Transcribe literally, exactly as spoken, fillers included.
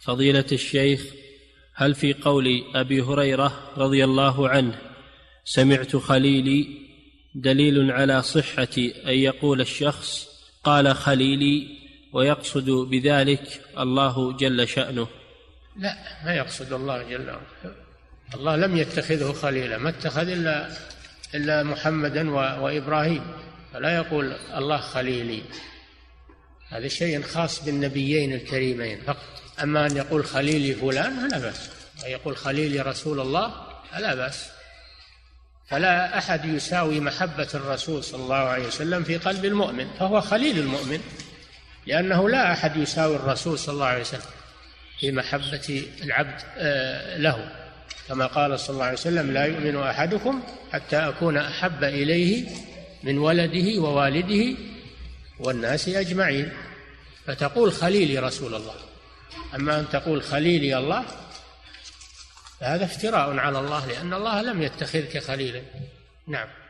فضيلة الشيخ، هل في قول أبي هريرة رضي الله عنه سمعت خليلي دليل على صحة أن يقول الشخص قال خليلي ويقصد بذلك الله جل شأنه؟ لا، ما يقصد الله جل وعلا. الله لم يتخذه خليلا، ما اتخذ إلا إلا محمدا وإبراهيم، فلا يقول الله خليلي. هذا شيء خاص بالنبيين الكريمين فقط. أما أن يقول خليلي فلان فلا بأس، ويقول خليلي رسول الله فلا بأس. فلا أحد يساوي محبة الرسول صلى الله عليه وسلم في قلب المؤمن، فهو خليل المؤمن، لأنه لا أحد يساوي الرسول صلى الله عليه وسلم في محبة العبد له، كما قال صلى الله عليه وسلم: لا يؤمن أحدكم حتى أكون أحب إليه من ولده ووالده والناس أجمعين. فتقول خليلي رسول الله. أما أن تقول خليلي الله فهذا افتراء على الله، لأن الله لم يتخذك خليلا. نعم.